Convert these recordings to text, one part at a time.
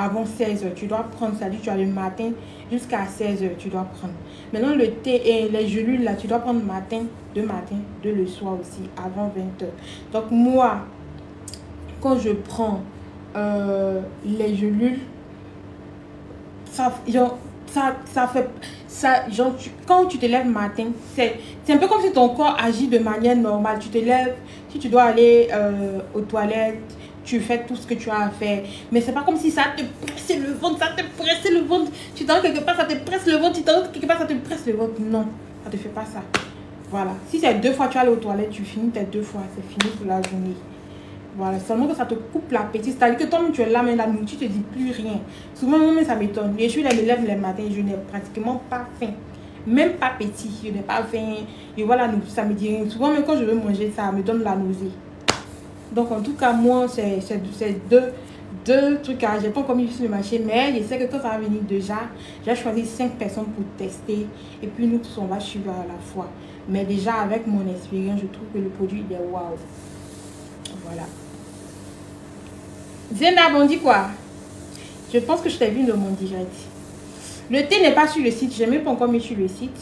avant 16h, tu dois prendre ça. Tu as le matin jusqu'à 16h, tu dois prendre. Maintenant, le thé et les gélules, là, tu dois prendre matin, de le soir aussi, avant 20h. Donc, moi, quand je prends les gélules, genre, quand tu te lèves matin, c'est un peu comme si ton corps agit de manière normale. Tu te lèves, si tu dois aller aux toilettes, tu fais tout ce que tu as à faire. Mais c'est pas comme si ça te pressait le ventre, ça te pressait le ventre. Tu t'en quelque part, ça te presse le ventre, tu t'en quelque part, ça te presse le ventre. Non, ça te fait pas ça. Voilà. Si c'est 2 fois tu vas aller aux toilettes, tu finis tes 2 fois. C'est fini pour la journée. Voilà, seulement que ça te coupe l'appétit. C'est-à-dire que toi, tu es là, mais la nuit, tu ne te dis plus rien. Souvent, moi, ça m'étonne. Je suis là, je me lève le matin, je n'ai pratiquement pas faim. Même pas petit, je n'ai pas faim. Et voilà, ça me dit rien. Souvent, même quand je veux manger, ça me donne la nausée. Donc, en tout cas, moi, c'est deux trucs. Je n'ai pas encore mis sur le marché, mais je sais que quand ça va venir déjà, j'ai choisi 5 personnes pour tester. Et puis, nous tous, on va suivre à la fois. Mais déjà, avec mon expérience, je trouve que le produit, il est waouh. Voilà. Zénab, on dit quoi? Je pense que je t'ai vu dans mon direct. Le thé n'est pas sur le site. Je n'ai même pas encore mis sur le site.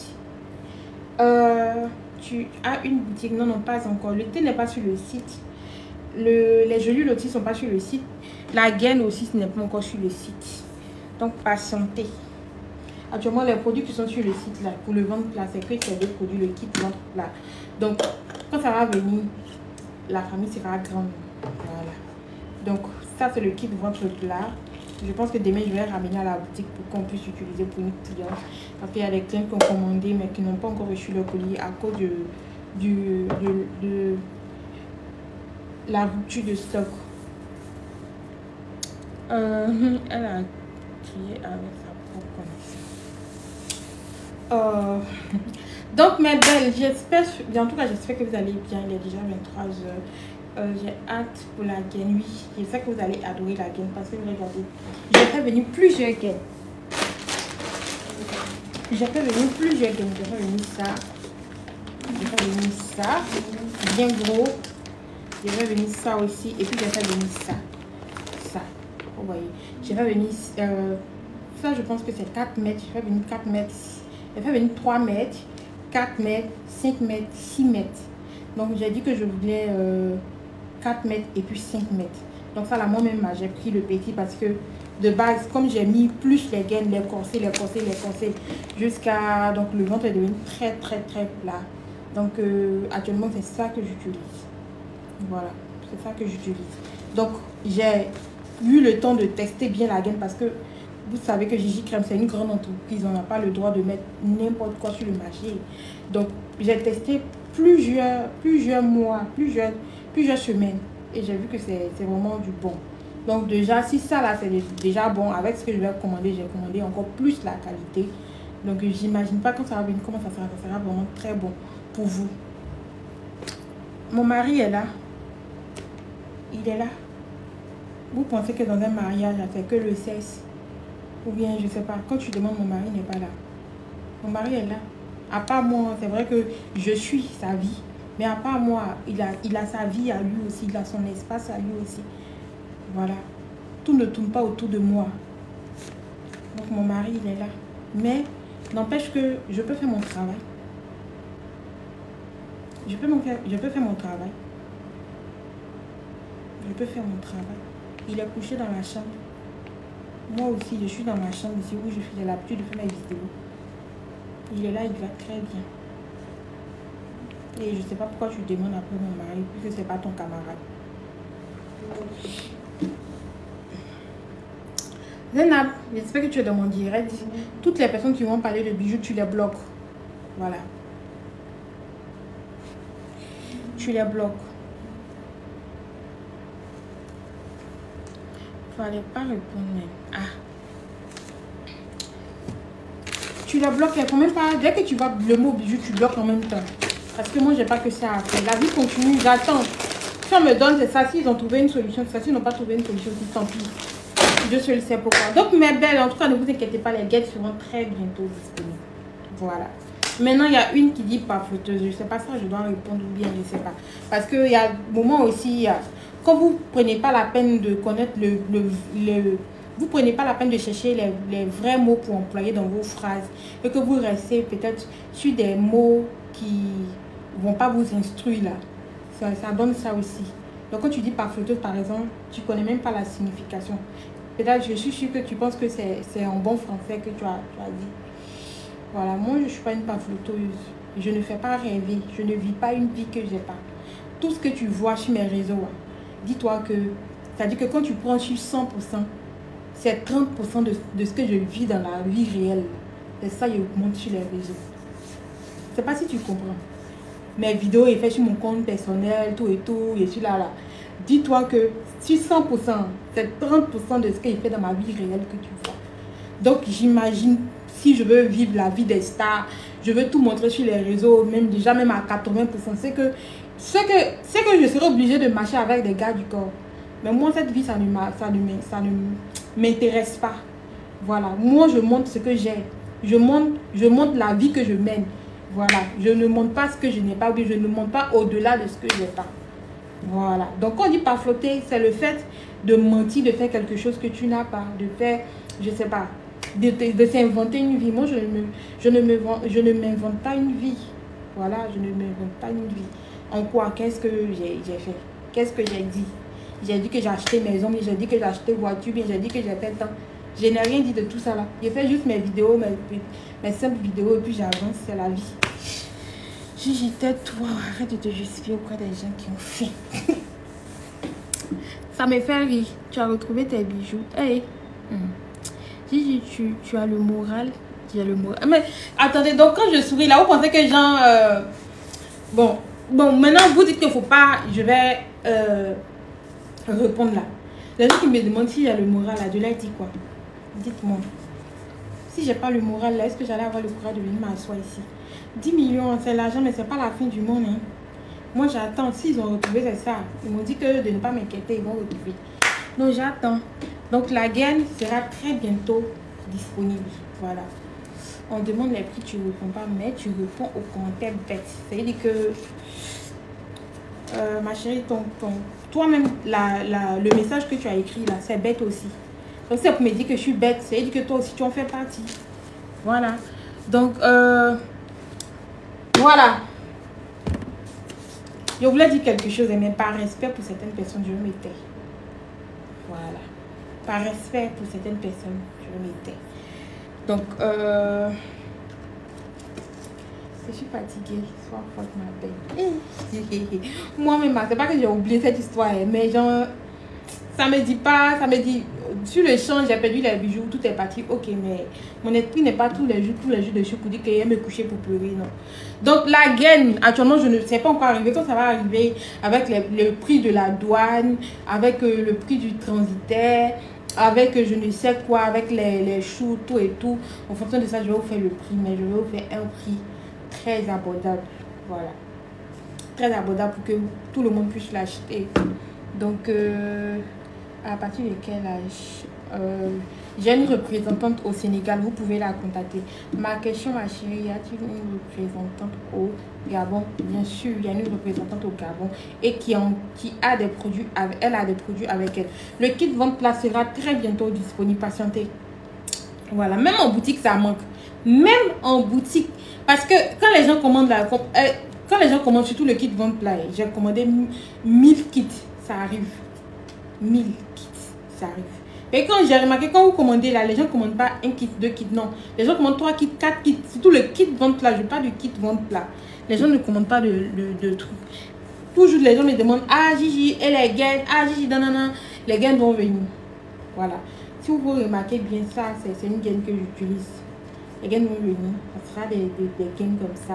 Tu as une boutique? Non, non, pas encore. Le thé n'est pas sur le site. Les gélules aussi ne sont pas sur le site. La gaine aussi n'est pas encore sur le site. Donc, patientez. Actuellement, les produits qui sont sur le site, là, pour le ventre, c'est que c'est des produits, le kit ventre, là. Donc, quand ça va venir, la famille sera grande. Voilà. Donc, ça, c'est le kit ventre là. Je pense que demain, je vais ramener à la boutique pour qu'on puisse utiliser pour nos clients. Parce qu'il y a des clients qui ont commandé, mais qui n'ont pas encore reçu leur colis à cause de la rupture de stock. Elle a crié avec sa propre connexion. Donc, mes belles, j'espère... En tout cas, j'espère que vous allez bien. Il est déjà 23h. J'ai hâte pour la gaine. Oui, je sais que vous allez adorer la gaine parce que regardez, j'ai fait venir plusieurs gaines. J'ai fait venir plusieurs gaines. J'ai fait venir ça. J'ai fait venir ça. Bien gros. J'ai fait venir ça aussi. Et puis j'ai fait venir ça. Ça. Vous voyez. J'ai fait venir. Ça, je pense que c'est 4 mètres. J'ai fait venir 4 mètres. J'ai fait venir 3 mètres. 4 mètres. 5 mètres. 6 mètres. Donc j'ai dit que je voulais. 4 mètres et puis 5 mètres. Donc ça, là, moi-même, j'ai pris le petit parce que de base, comme j'ai mis plus les gaines, les corsets, jusqu'à... Donc le ventre est devenu très plat. Donc actuellement, c'est ça que j'utilise. Voilà, c'est ça que j'utilise. Donc j'ai eu le temps de tester bien la gaine parce que vous savez que Gigi Crème, c'est une grande entreprise. On n'a pas le droit de mettre n'importe quoi sur le marché. Donc j'ai testé plusieurs mois, plusieurs semaines et j'ai vu que c'est vraiment du bon. Donc déjà, si ça là c'est déjà bon, avec ce que je vais commander, j'ai commandé encore plus la qualité. Donc j'imagine pas quand ça va venir, comment ça sera vraiment très bon pour vous. Mon mari est là, il est là. Vous pensez que dans un mariage c'est que le sexe ou bien je sais pas, quand tu demandes mon mari n'est pas là, mon mari est là. À part moi, c'est vrai que je suis sa vie. Mais à part moi, il a sa vie à lui aussi, il a son espace à lui aussi. Voilà. Tout ne tourne pas autour de moi. Donc mon mari, il est là. Mais n'empêche que je peux faire mon travail. Je peux faire mon travail. Il est couché dans la chambre. Moi aussi, je suis dans ma chambre ici où je fais l'habitude de faire mes vidéos. Il est là, il va très bien. Et je ne sais pas pourquoi tu demandes après mon mari, puisque ce n'est pas ton camarade. Zénab, j'espère que tu es dans mon direct. Toutes les personnes qui vont parler de bijoux, tu les bloques. Voilà. Tu les bloques. Il ne fallait pas répondre. Ah. Tu les bloques, quand même pas. Dès que tu vois le mot bijoux, tu bloques en même temps. Parce que moi, j'ai pas que ça à faire. La vie continue, j'attends. Si on me donne, c'est ça. S'ils ont trouvé une solution, c'est ça. S'ils n'ont pas trouvé une solution, tant pis. Je sais le sais pourquoi. Donc, mes belles, en tout cas, ne vous inquiétez pas. Les guettes seront très bientôt disponibles. Voilà. Maintenant, il y a une qui dit pafouteuse. Je sais pas ça, je dois répondre ou bien, je sais pas. Parce qu'il y a un moment aussi, quand vous prenez pas la peine de connaître le vous prenez pas la peine de chercher les vrais mots pour employer dans vos phrases et que vous restez peut-être sur des mots qui vont pas vous instruire là. Ça donne ça aussi. Donc quand tu dis parfaiteur par exemple, tu connais même pas la signification. Peut-être je suis sûre que tu penses que c'est en bon français que tu as dit. Voilà, moi je suis pas une pamphleteuse. Je ne fais pas rêver. Je ne vis pas une vie que j'ai pas. Tout ce que tu vois sur mes réseaux, hein, dis-toi que, c'est-à-dire que quand tu prends sur 100%, c'est 30% de ce que je vis dans la vie réelle. Et ça, il augmente sur les réseaux. Je ne sais pas si tu comprends. Mes vidéos, est fait sur mon compte personnel, tout et tout. Je suis là, là. Dis-toi que sur 100%, c'est 30% de ce qu'il fait dans ma vie réelle que tu vois. Donc, j'imagine, si je veux vivre la vie des stars, je veux tout montrer sur les réseaux, même déjà même à 80%, c'est que je serais obligée de marcher avec des gars du corps. Mais moi, cette vie, ça ne m'intéresse pas. Voilà. Moi, je montre ce que j'ai. Je montre la vie que je mène. Voilà. Je ne montre pas ce que je n'ai pas. Je ne montre pas au-delà de ce que je n'ai pas. Voilà. Donc, quand on dit pas flotter, c'est le fait de mentir, de faire quelque chose que tu n'as pas. De faire, je ne sais pas, de s'inventer une vie. Moi, je ne m'invente pas une vie. Voilà. Je ne m'invente pas une vie. En quoi? Qu'est-ce que j'ai fait? Qu'est-ce que j'ai dit? J'ai dit que j'ai acheté maison, j'ai dit que j'ai acheté voiture, j'ai dit que j'ai fait temps. Je n'ai rien dit de tout ça là. J'ai fait juste mes vidéos, mes simples vidéos et puis j'avance, c'est la vie. Gigi, tais-toi, arrête de te justifier auprès des gens qui ont fait. Ça me fait rire. Tu as retrouvé tes bijoux. Hey. Gigi, tu as le moral. Tu as le moral. Mais attendez, donc quand je souris là, vous pensez que genre... Bon, maintenant vous dites qu'il ne faut pas... Je vais... répondre là. Les gens qui me demandent si j'ai le moral là, je leur dis quoi? Dites-moi. Si j'ai pas le moral là, est-ce que j'allais avoir le courage de venir m'asseoir ici? 10 millions, c'est l'argent, mais c'est pas la fin du monde. Hein. Moi j'attends. S'ils ont retrouvé, c'est ça. Ils m'ont dit que de ne pas m'inquiéter, ils vont retrouver. Donc j'attends. Donc la gaine sera très bientôt disponible. Voilà. On demande les prix, tu ne réponds pas, mais tu réponds aux commentaires bêtes. C'est-à-dire que ma chérie, toi-même, le message que tu as écrit là, c'est bête aussi. Donc, c'est pour me dire que je suis bête. C'est dire que toi aussi, tu en fais partie. Voilà. Donc, voilà. Je voulais dire quelque chose, mais par respect pour certaines personnes, je me tais. Voilà. Par respect pour certaines personnes, je me tais. Donc, je suis fatiguée, sois forte ma belle. Moi-même, c'est pas que j'ai oublié cette histoire, mais genre, ça me dit pas, ça me dit, sur le champ, j'ai perdu les bijoux, tout est parti, ok, mais mon esprit n'est pas tous les jours de chou pour dire qu'elle me coucher pour pleurer, non. Donc, la gaine, actuellement, je ne sais pas encore arriver, quand ça va arriver, avec le prix de la douane, avec le prix du transitaire, avec je ne sais quoi, avec les choux, tout et tout, en fonction de ça, je vais vous faire le prix, mais je vais vous faire un prix très abordable, voilà, très abordable pour que tout le monde puisse l'acheter. Donc à partir de quel âge? J'ai une représentante au Sénégal, vous pouvez la contacter. Ma question, ma chérie, y a-t-il une représentante au Gabon? Bien sûr, il y a une représentante au Gabon et qui a des produits avec elle, le kit vente là sera très bientôt disponible, patientez. Voilà, même en boutique ça manque, même en boutique. Parce que quand les gens commandent, surtout le kit vente là, j'ai commandé 1000 kits, ça arrive. 1000 kits, ça arrive. Mais quand j'ai remarqué, quand vous commandez là, les gens ne commandent pas un kit, deux kits, non. Les gens commandent 3 kits, 4 kits, surtout le kit vente là, je parle du kit vente là. Les gens ne commandent pas de trucs. Toujours les gens me demandent, ah Gigi, et les gaines, ah Gigi, nanana, les gaines vont venir. Voilà. Si vous remarquez bien ça, c'est une gaine que j'utilise. Les gaines vont venir. Ce sera des gaines comme ça,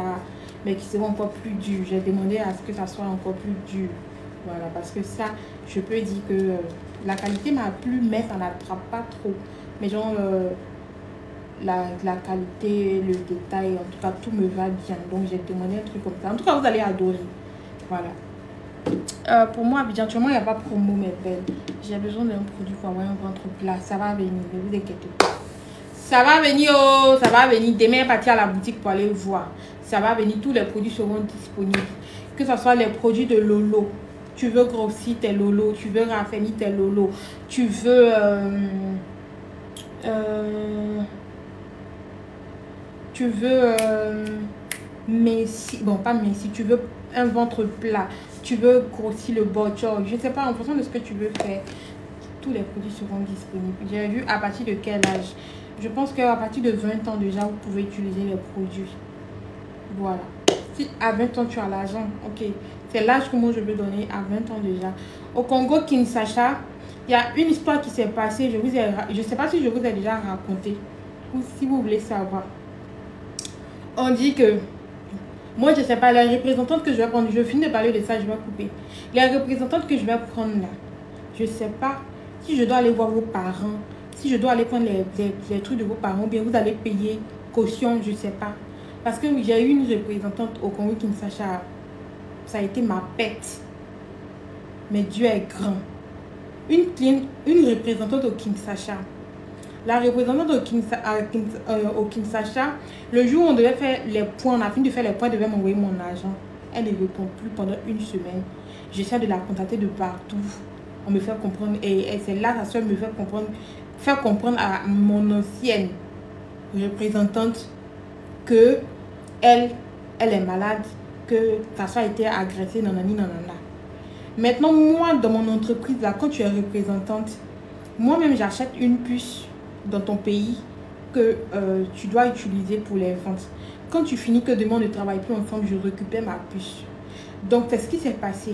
mais qui seront encore plus dures. J'ai demandé à ce que ça soit encore plus dur. Voilà, parce que ça, je peux dire que la qualité m'a plu, mais ça n'attrape pas trop. Mais genre, la qualité, le détail, en tout cas, tout me va bien. Donc, j'ai demandé un truc comme ça. En tout cas, vous allez adorer. Voilà. Pour moi, habituellement, il n'y a pas de promo, mes belles. J'ai besoin d'un produit pour avoir un ventre plat. Ça va venir, ne vous inquiétez pas. Ça va venir, oh, ça va venir. Demain, partir à la boutique pour aller voir. Ça va venir, tous les produits seront disponibles. Que ce soit les produits de Lolo. Tu veux grossir tes Lolo, tu veux raffermir tes Lolo, tu veux tu veux bon pas minci, tu veux un ventre plat, tu veux grossir le bord, je sais pas, en fonction de ce que tu veux faire, tous les produits seront disponibles. J'ai vu à partir de quel âge, je pense qu'à partir de 20 ans déjà vous pouvez utiliser les produits. Voilà, si à 20 ans tu as l'argent, ok, c'est l'âge que moi je veux donner, à 20 ans déjà. Au Congo Kinshasa, il y a une histoire qui s'est passée, je sais pas si je vous ai déjà raconté ou si vous voulez savoir. On dit que, moi je sais pas, la représentante que je vais prendre, je finis de parler de ça, je vais couper. La représentante que je vais prendre là, je sais pas si je dois aller voir vos parents, si je dois aller prendre les trucs de vos parents, bien vous allez payer caution, je sais pas. Parce que j'ai eu une représentante au Congo Kinshasa, ça a été ma pète. Mais Dieu est grand. Une cliente, une représentante au Kinshasa. La représentante au Kinshasa, le jour où on devait faire les points, on a fini de faire les points, elle devait m'envoyer mon argent. Elle ne répond plus pendant une semaine. J'essaie de la contacter de partout. On me fait comprendre, et c'est là sa soeur me fait comprendre à mon ancienne représentante que elle est malade, que sa soeur a été agressée, nanani, nanana. Maintenant, moi, dans mon entreprise, là, quand tu es représentante, moi-même, j'achète une puce dans ton pays que tu dois utiliser pour les ventes. Quand tu finis que demain, on ne travaille plus ensemble, je récupère ma puce. Donc, c'est ce qui s'est passé.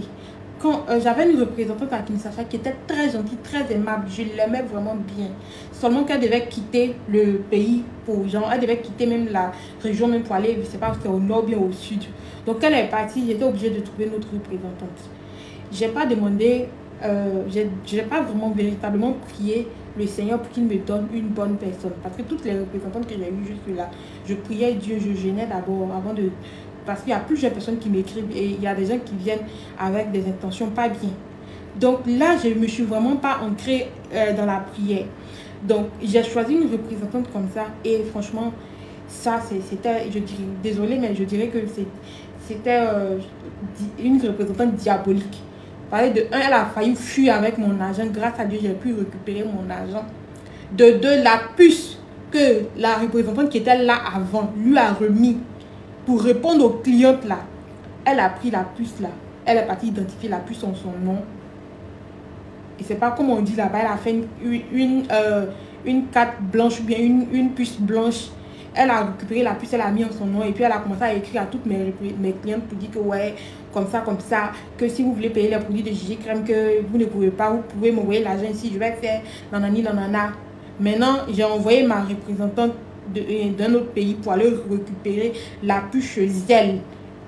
Quand j'avais une représentante à Kinshasa qui était très gentille, très aimable, je l'aimais vraiment bien. Seulement qu'elle devait quitter le pays pour genre, elle devait quitter même la région même pour aller, je sais pas, c'est au nord bien au sud. Donc, elle est partie, j'étais obligée de trouver une autre représentante. J'ai pas demandé, j'ai pas vraiment véritablement prié le Seigneur pour qu'il me donne une bonne personne. Parce que toutes les représentantes que j'ai eues jusque là, je priais Dieu, je gênais d'abord avant de... Parce qu'il y a plusieurs personnes qui m'écrivent et il y a des gens qui viennent avec des intentions pas bien. Donc là, je me suis vraiment pas ancrée dans la prière. Donc j'ai choisi une représentante comme ça et franchement, ça c'était, je dirais, désolée, mais je dirais que c'était une représentante diabolique. De 1, elle a failli fuir avec mon argent. Grâce à Dieu, j'ai pu récupérer mon argent. De 2, la puce que la représentante qui était là avant lui a remis pour répondre aux clientes là. Elle a pris la puce là. Elle est partie identifier la puce en son nom. Et c'est pas comme on dit là-bas. Elle a fait une carte blanche ou bien une puce blanche. Elle a récupéré la puce, elle a mis en son nom et puis elle a commencé à écrire à toutes mes clientes pour dire que ouais, comme ça, que si vous voulez payer les produits de Gigi Crème, que vous ne pouvez pas, vous pouvez m'envoyer l'argent ici, je vais faire nanani nanana. Maintenant, j'ai envoyé ma représentante d'un autre pays pour aller récupérer la puce chez elle.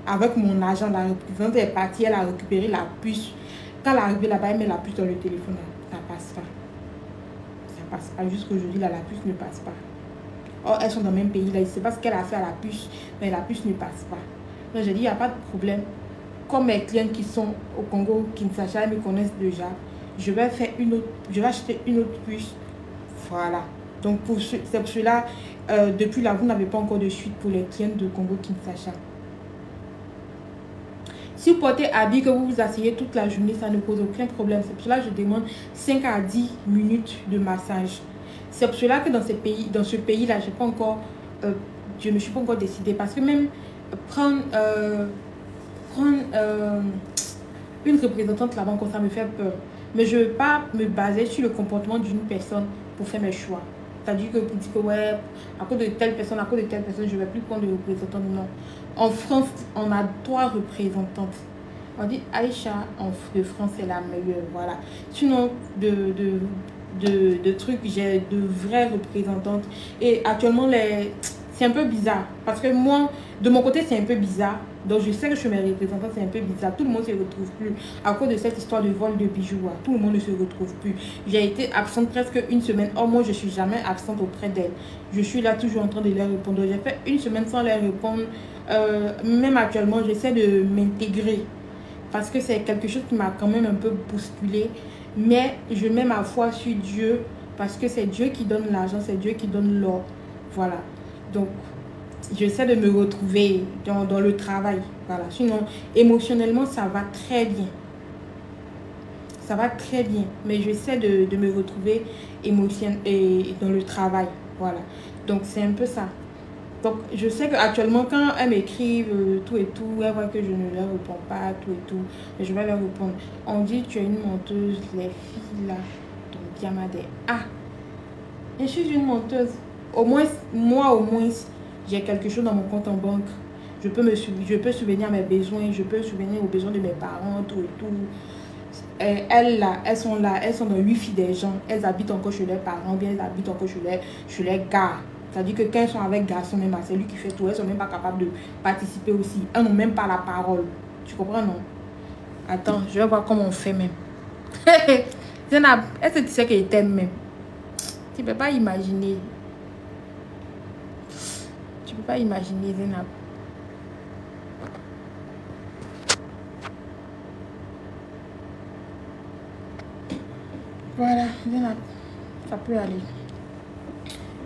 Avec mon argent, la représentante est partie, elle a récupéré la puce. Quand elle est arrivée là-bas, elle met la puce dans le téléphone, ça passe pas. Ça passe pas, jusqu'aujourd'hui, là, la puce ne passe pas. Oh, elles sont dans le même pays, là, je ne sais pas ce qu'elle a fait à la puce, mais la puce ne passe pas. Donc, j'ai dit, il n'y a pas de problème. Comme mes clients qui sont au Congo, qui ne sachent jamais, me connaissent déjà, je vais faire une autre, je vais acheter une autre puce. Voilà. Donc, pour cela, depuis là, vous n'avez pas encore de suite pour les clients de Congo Kinshasa. Si vous portez habit que vous vous asseyez toute la journée, ça ne pose aucun problème. C'est pour cela que je demande 5 à 10 minutes de massage. C'est pour cela que dans ce pays-là, je ne me suis pas encore décidée. Parce que même prendre, une représentante là-bas, ça me fait peur. Mais je ne veux pas me baser sur le comportement d'une personne pour faire mes choix. C'est-à-dire que vous dites que ouais, à cause de telle personne, je ne vais plus prendre de représentante. Non. En France, on a 3 représentantes. On dit Aïcha de France est la meilleure. Voilà. Sinon, de trucs, j'ai de vraies représentantes et actuellement c'est un peu bizarre parce que moi de mon côté c'est un peu bizarre, donc je sais que chez mes représentants c'est un peu bizarre, tout le monde se retrouve plus à cause de cette histoire de vol de bijoux, hein. Tout le monde ne se retrouve plus, j'ai été absente presque une semaine, or moi je suis jamais absente auprès d'elle, je suis là toujours en train de leur répondre, j'ai fait une semaine sans leur répondre, même actuellement j'essaie de m'intégrer parce que c'est quelque chose qui m'a quand même un peu bousculée. Mais je mets ma foi sur Dieu parce que c'est Dieu qui donne l'argent, c'est Dieu qui donne l'or. Voilà. Donc, j'essaie de me retrouver dans le travail. Voilà. Sinon, émotionnellement, ça va très bien. Ça va très bien. Mais j'essaie de me retrouver émotionnellement et dans le travail. Voilà. Donc, c'est un peu ça. Donc, je sais qu'actuellement, quand elles m'écrivent tout et tout, elles voient que je ne leur réponds pas, tout et tout, et je vais leur répondre. On dit, tu es une menteuse, les filles là. Donc, il y a des ah, je suis une menteuse. Au moins, moi, au moins, j'ai quelque chose dans mon compte en banque. Je peux subvenir à mes besoins, je peux subvenir aux besoins de mes parents, tout et tout. Et elles là, elles sont dans 8 filles des gens. Elles habitent encore chez leurs parents, bien elles habitent encore chez les gars. C'est-à-dire que quand elles sont avec garçon, même c'est lui qui fait tout, elles ne sont même pas capables de participer aussi. Elles n'ont même pas la parole. Tu comprends, non? Attends, je vais voir comment on fait même. Est-ce que tu sais qu'elle t'aime même? Tu ne peux pas imaginer. Tu ne peux pas imaginer, Zénab. Voilà, Zénab, ça peut aller.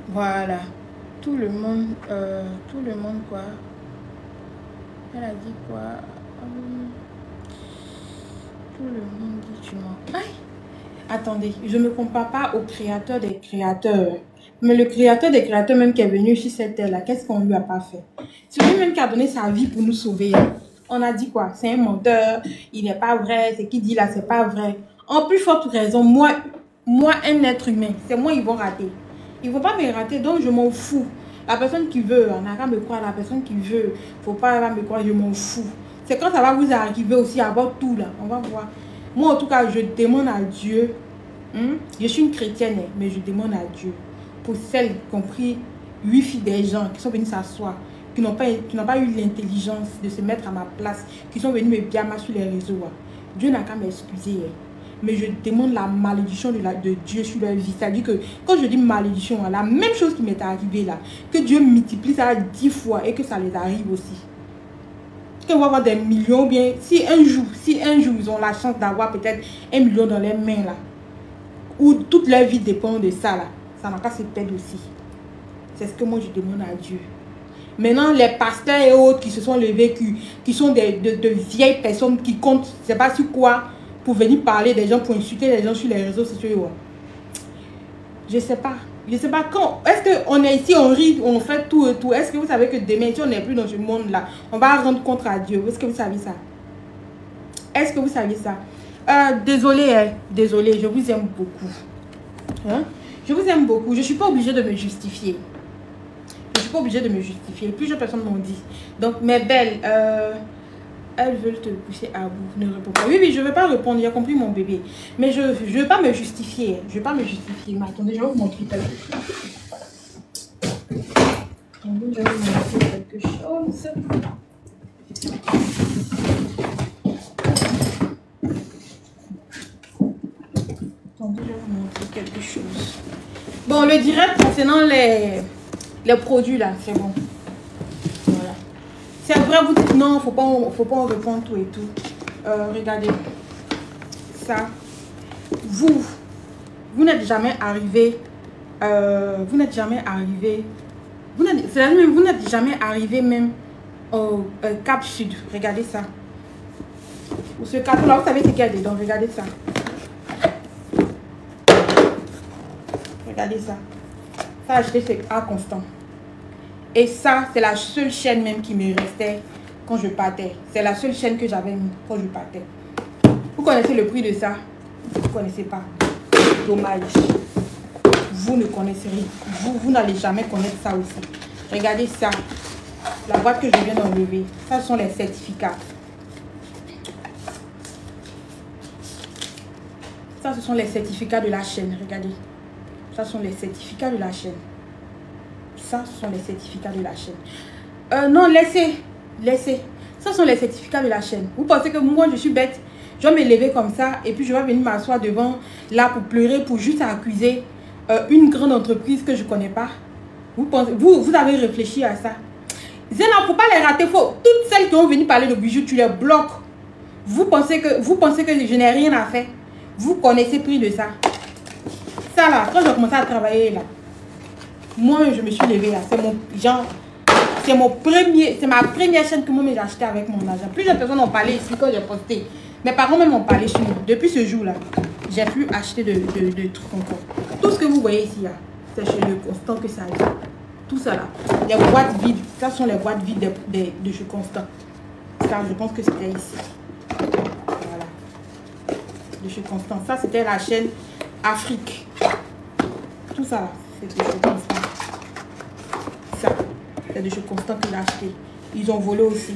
Voilà, tout le monde quoi. Elle a dit quoi? Tout le monde dit tu mens. Attendez, je ne me compare pas au créateur des créateurs. Mais le créateur des créateurs même qui est venu sur cette terre là, qu'est-ce qu'on lui a pas fait? C'est lui-même qui a donné sa vie pour nous sauver. On a dit quoi? C'est un menteur, il n'est pas vrai, ce qu'il dit là c'est pas vrai. En plus forte raison, moi un être humain, c'est moi ils vont rater. Ils ne vont pas me rater, donc je m'en fous. La personne qui veut, on n'a qu'à me croire, la personne qui veut, faut pas me croire, je m'en fous. C'est quand ça va vous arriver aussi, avoir tout là, on va voir. Moi en tout cas, je demande à Dieu, je suis une chrétienne, mais je demande à Dieu, pour celles, y compris 8 filles des gens qui sont venues s'asseoir, qui n'ont pas eu l'intelligence de se mettre à ma place, qui sont venues me biamer sur les réseaux. Dieu n'a qu'à m'excuser. Mais je demande la malédiction de Dieu sur leur vie. C'est-à-dire que quand je dis malédiction, la même chose qui m'est arrivée là, que Dieu multiplie ça 10 fois et que ça les arrive aussi. Qu'on va avoir des millions, bien, si un jour ils ont la chance d'avoir peut-être 1 million dans leurs mains là, où toute leur vie dépend de ça là, ça n'a pas se perdre aussi. C'est ce que moi je demande à Dieu. Maintenant, les pasteurs et autres qui se sont levés, qui sont de vieilles personnes qui comptent, je ne sais pas sur quoi, pour venir parler des gens, pour insulter les gens sur les réseaux sociaux. Je sais pas quand. Est-ce qu'on est ici, on rit, on fait tout et tout. Est-ce que vous savez que demain, si on n'est plus dans ce monde-là, on va rendre compte à Dieu. Est-ce que vous savez ça? Est-ce que vous savez ça? Désolée, je vous aime beaucoup. Hein? Je vous aime beaucoup. Je ne suis pas obligée de me justifier. Je ne suis pas obligée de me justifier. Plusieurs personnes m'ont dit. Donc, mes belles... elles veulent te pousser à bout. Ne réponds pas. Oui, je ne vais pas répondre. Il a compris mon bébé. Mais je ne veux pas me justifier. Je ne veux pas me justifier. Mais attendez, je vais vous montrer quelque chose. Attendez, je vais vous montrer quelque chose. Attendez, je vais vous montrer quelque chose. Bon, le direct concernant les produits là, c'est bon. C'est vrai, vous dites non, faut pas en répondre tout et tout. Regardez. Ça. Vous n'êtes jamais arrivé. Vous n'êtes jamais arrivé. Vous n'êtes jamais arrivé même au Cap Sud. Regardez ça. Ou ce cap-là, vous savez c'est qu'il y a dedans. Regardez ça. Regardez ça. Ça, acheté c'est à Constant. Et ça, c'est la seule chaîne même qui me restait quand je partais. C'est la seule chaîne que j'avais mis quand je partais. Vous connaissez le prix de ça? Vous ne connaissez pas. Dommage. Vous ne connaissez rien. Vous n'allez jamais connaître ça aussi. Regardez ça. La boîte que je viens d'enlever. Ça, ce sont les certificats. Ça, ce sont les certificats de la chaîne. Regardez. Ça, ce sont les certificats de la chaîne. Ça, ce sont les certificats de la chaîne. Non, laissez. Ça sont les certificats de la chaîne. Vous pensez que moi, je suis bête? Je vais me lever comme ça et puis je vais venir m'asseoir devant là pour pleurer, pour juste accuser une grande entreprise que je ne connais pas. Vous avez réfléchi à ça? Zéna, faut pas les rater. Faut toutes celles qui ont venu parler de bijoux, tu les bloques. Vous pensez que je n'ai rien à faire? Vous connaissez le prix de ça. Ça là, quand j'ai commencé à travailler là, moi, je me suis levée là. C'est ma première chaîne que moi j'ai achetée avec mon argent. Plusieurs personnes ont parlé ici quand j'ai posté. Mes parents même ont parlé sur moi. Depuis ce jour-là, j'ai pu acheter de trucs encore. Tout ce que vous voyez ici, c'est chez le Constant que ça a. tout ça là. Les boîtes vides, ça sont les boîtes vides de chez Constant. Ça, je pense que c'était ici. Voilà. De chez Constant. Ça, c'était la chaîne Afrique. Tout ça là, c'est de chez Constant. Ça, c'est de chez Constant que j'ai acheté. Ils ont volé aussi.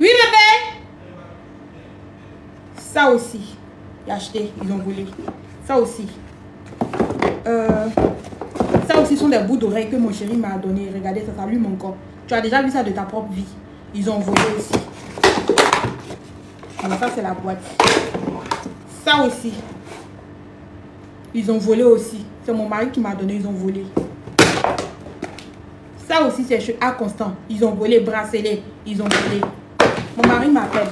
Oui, bébé! Ça aussi. J'ai acheté, ils ont volé. Ça aussi. Ça aussi sont des bouts d'oreilles que mon chéri m'a donné. Regardez, ça s'allume encore. Tu as déjà vu ça de ta propre vie. Ils ont volé aussi. Alors ça, c'est la boîte. Ça aussi. Ils ont volé aussi. C'est mon mari qui m'a donné, ils ont volé. Ça aussi, c'est chez A Constant. Ils ont volé, bracelet. Ils ont volé. Mon mari m'appelle.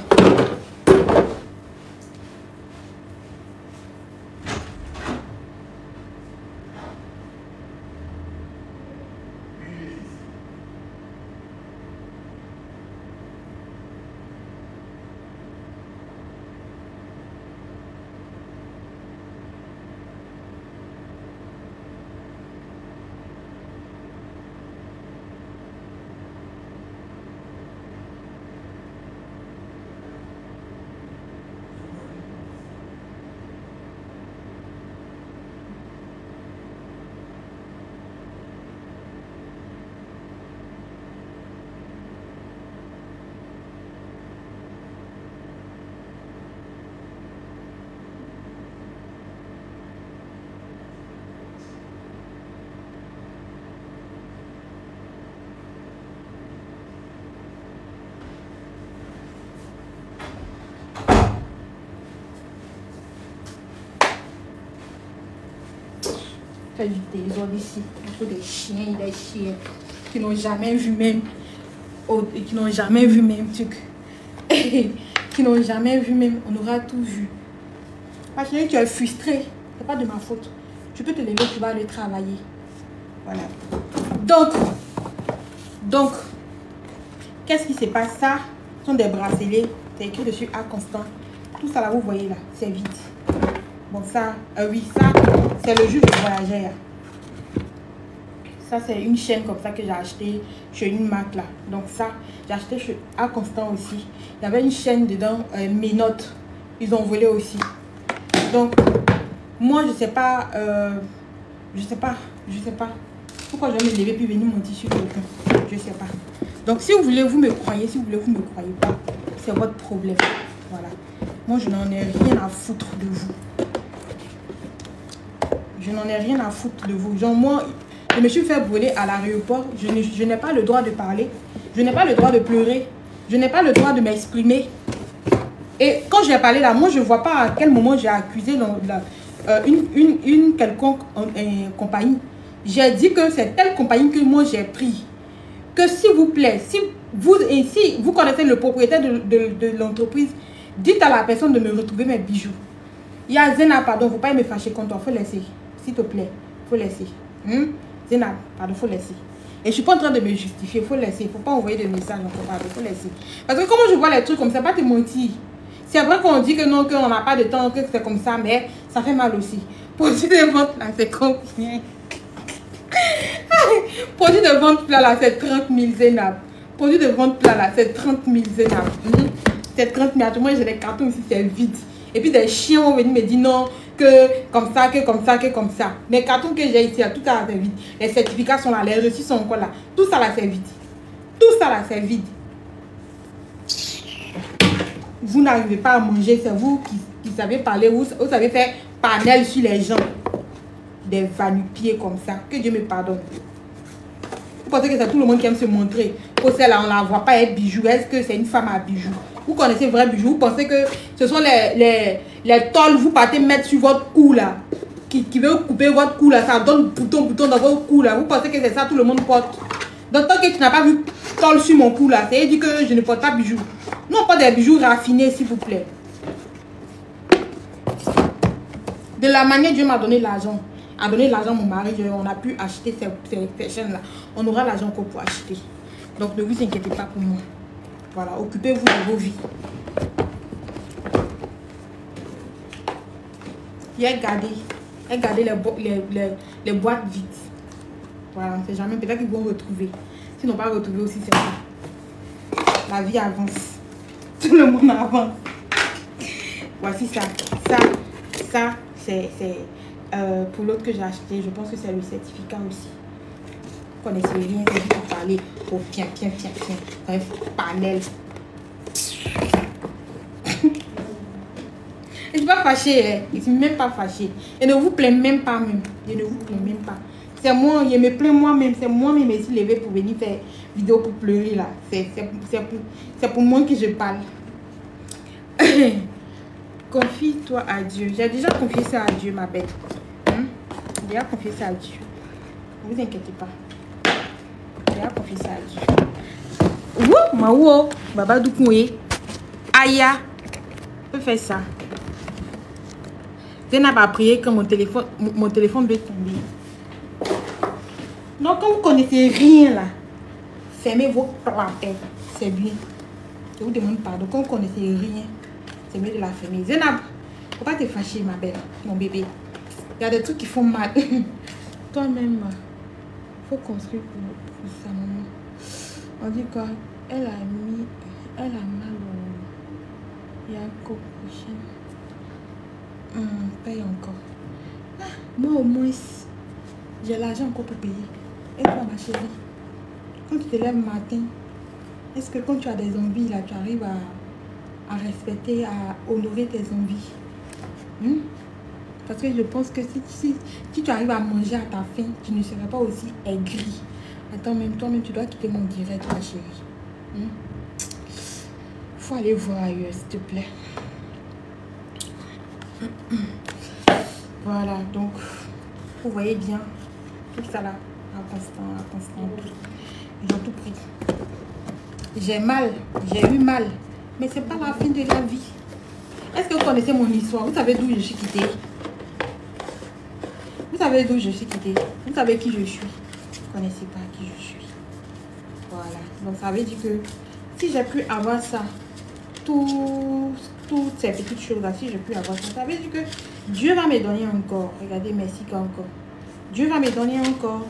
Du désordre ici, entre des chiens qui n'ont jamais vu même, qui n'ont jamais vu même truc, qui n'ont jamais vu même, on aura tout vu. Parce que tu es frustré, c'est pas de ma faute. Tu peux te lever, tu vas aller travailler. Voilà. Donc, qu'est-ce qui se passe? Ça, ce sont des bracelets, c'est écrit dessus A Constant. Tout ça là, vous voyez là, c'est vide. Bon, ça, oui, ça, c'est le jus de voyageur. Ça, c'est une chaîne comme ça que j'ai acheté chez une marque là. Donc, ça, j'ai acheté chez A Constant aussi. Il y avait une chaîne dedans, mes notes. Ils ont volé aussi. Donc, moi, je sais pas. Je sais pas. Pourquoi je vais me lever puis venir mon tissu quelqu'un? Je sais pas. Donc, si vous voulez, vous me croyez. Si vous voulez, vous me croyez pas. C'est votre problème. Voilà. Moi, je n'en ai rien à foutre de vous. Je n'en ai rien à foutre de vous. Genre, moi, je me suis fait brûler à l'aéroport. Je n'ai pas le droit de parler. Je n'ai pas le droit de pleurer. Je n'ai pas le droit de m'exprimer. Et quand j'ai parlé là, moi, je ne vois pas à quel moment j'ai accusé une quelconque compagnie. J'ai dit que c'est telle compagnie que moi, j'ai pris. Que s'il vous plaît, si vous connaissez le propriétaire de l'entreprise, dites à la personne de me retrouver mes bijoux. Il y a Zena, pardon, faut pas me fâcher contre toi. Faut laisser. S'il te plaît, faut laisser. Zena, pardon, faut laisser. Et je suis pas en train de me justifier, faut laisser. Faut pas envoyer de messages, faut laisser. Parce que comment je vois les trucs comme ça, pas te mentir. C'est vrai qu'on dit que non, qu'on n'a pas de temps, que c'est comme ça, mais ça fait mal aussi. Produit de vente là, c'est combien? Produit de vente plat là, c'est 30 000 Zena. Produit de vente plat là, c'est 30 000 Zena. C'est 30 000. À tout moment, j'ai des cartons ici, c'est vide. Et puis des chiens vont venir me dire non, que comme ça, que comme ça, que comme ça. Mes cartons que j'ai ici, là, tout ça là, c'est vide. Les certificats sont là, les reçus sont encore là. Tout ça là, c'est vide. Tout ça là, c'est vide. Vous n'arrivez pas à manger, c'est vous qui savez parler, vous savez faire panel sur les gens. Des vanupiers comme ça. Que Dieu me pardonne. Vous pensez que c'est tout le monde qui aime se montrer? Pour celle-là, on ne la voit pas être bijou. Est-ce que c'est une femme à bijoux? Vous connaissez vrai bijou, vous pensez que ce sont les tôles vous partez mettre sur votre cou là, qui veut couper votre cou là, ça donne bouton dans votre cou là, vous pensez que c'est ça tout le monde porte. Donc tant que tu n'as pas vu tôle sur mon cou là, ça veut dire que je ne porte pas bijoux. Non, pas des bijoux raffinés s'il vous plaît. De la manière Dieu m'a donné l'argent, a donné l'argent mon mari, on a pu acheter ces chaînes là, on aura l'argent qu'on peut acheter. Donc ne vous inquiétez pas pour moi. Voilà, occupez-vous de vos vies. Regardez les boîtes vides. Voilà, on sait jamais. Peut-être qu'ils vont retrouver. S'ils n'ont pas retrouvé aussi, c'est ça. La vie avance. Tout le monde avance. Voici ça. Ça, c'est... pour l'autre que j'ai acheté, je pense que c'est le certificat aussi. Vous connaissez le lien, c'est juste pour parler. Oh, tiens. Bref, panel. Je ne suis pas fâchée, hein. Je ne suis même pas fâchée. Et ne vous plaît même pas même. Je ne vous plaît même pas. C'est moi, je me plais moi-même. C'est moi-même qui suis levée pour venir faire vidéo pour pleurer là. C'est pour moi que je parle. Confie-toi à Dieu. J'ai déjà confié ça à Dieu, ma bête. J'ai déjà confié ça à Dieu. Ne vous inquiétez pas. J'ai déjà confié ça à Dieu. Ouh, maou, baba doukoué. Aya. Je peux faire ça. Je n'ai pas prié que mon téléphone doit tomber. Donc, quand vous ne connaissez rien là, fermez vos plantins. C'est bien. Je vous demande pardon. Quand vous ne connaissez rien, c'est mieux de la famille. Zenab, faut pas te fâcher, ma belle, mon bébé. Il y a des trucs qui font mal. Toi-même, faut construire pour sa maman. On dit quoi? Elle a mal au Yaco prochain. Paye encore. Ah, moi au moins, j'ai l'argent encore pour payer. Et toi, ma chérie, quand tu te lèves le matin, est-ce que quand tu as des envies là, tu arrives à respecter, à honorer tes envies? Parce que je pense que si tu arrives à manger à ta faim, tu ne serais pas aussi aigri. Attends, même toi-même, tu dois quitter mon direct, ma chérie. Faut aller voir ailleurs, s'il te plaît. Voilà, donc, vous voyez bien, tout ça là, à Constant. Ils ont tout pris. J'ai eu mal. Mais c'est pas la fin de la vie. Est-ce que vous connaissez mon histoire? Vous savez d'où je suis quittée? Vous savez d'où je suis quittée? Vous savez qui je suis? Vous connaissez pas qui je suis. Voilà. Donc ça veut dire que si j'ai pu avoir ça, toutes ces petites choses-là, si j'ai pu avoir ça, ça veut dire que Dieu va me donner encore. Regardez, merci encore. Dieu va me donner encore.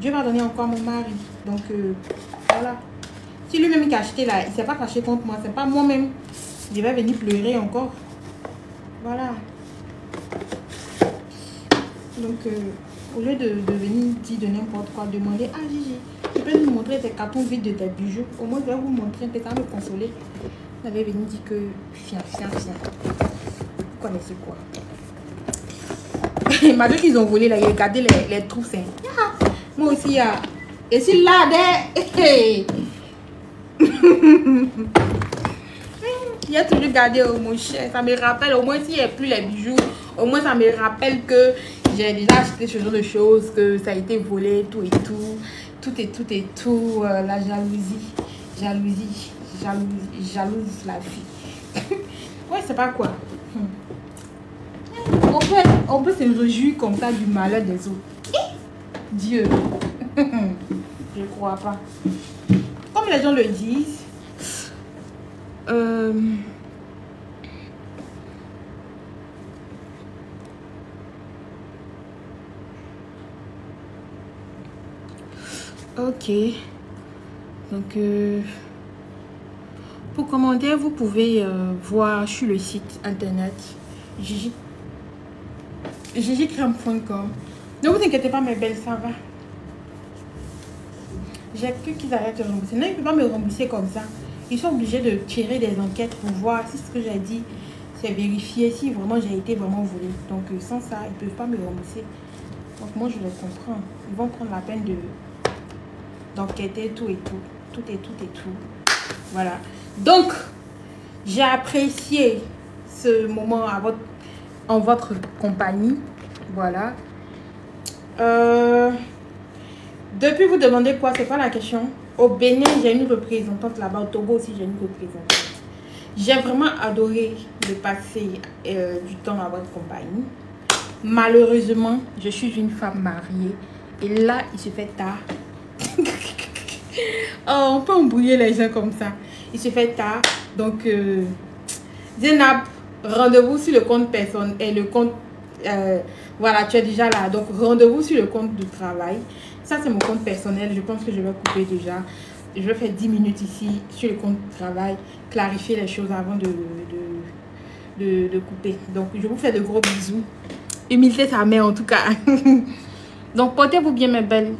Dieu va donner encore à mon mari. Donc voilà. Si lui-même qui a acheté là, il ne s'est pas fâché contre moi, c'est pas moi-même. Je vais venir pleurer encore. Voilà. Donc, au lieu de venir dire de n'importe quoi, demander, ah Gigi, tu peux nous montrer tes cartons vides de tes bijoux. Au moins, je vais vous montrer, peut-être me consoler. Vous allez venir dire que, fier. Vous connaissez quoi? Malgré qu'ils ont volé là, ils ont gardé les trous. Yeah. Moi aussi, et c'est là, des... Il a toujours gardé au moins cher. Ça me rappelle, au moins s'il n'y a plus les bijoux, au moins ça me rappelle que j'ai déjà acheté ce genre de choses, que ça a été volé, tout et tout. La jalousie, jalouse la fille. Ouais, c'est pas quoi. On peut se réjouir comme ça du malheur des autres. Dieu, je crois pas. Comme les gens le disent, ok, donc pour commander, vous pouvez voir sur le site internet ggcreme.com. Ne vous inquiétez pas, mes belles, ça va. J'ai cru qu'ils arrêtent de rembourser. Non, ils ne peuvent pas me rembourser comme ça. Ils sont obligés de tirer des enquêtes pour voir si ce que j'ai dit, c'est vérifié, si vraiment j'ai été vraiment volée. Donc, sans ça, ils ne peuvent pas me rembourser. Donc, moi, je les comprends. Ils vont prendre la peine d'enquêter tout et tout. Voilà. Donc, j'ai apprécié ce moment en votre compagnie. Voilà. Depuis, vous demandez quoi? C'est pas la question. Au Bénin, j'ai une représentante là-bas. Au Togo aussi, j'ai une représentante. J'ai vraiment adoré de passer du temps à votre compagnie. Malheureusement, je suis une femme mariée. Et là, il se fait tard. Oh, on peut embrouiller les gens comme ça. Il se fait tard. Donc, Zenab, rendez-vous sur le compte Voilà, tu es déjà là. Donc, rendez-vous sur le compte du travail. Ça, c'est mon compte personnel. Je pense que je vais couper déjà. Je vais faire 10 minutes ici sur le compte du travail. Clarifier les choses avant de couper. Donc, je vous fais de gros bisous. Humilité sa mère, en tout cas. Donc, portez-vous bien, mes belles.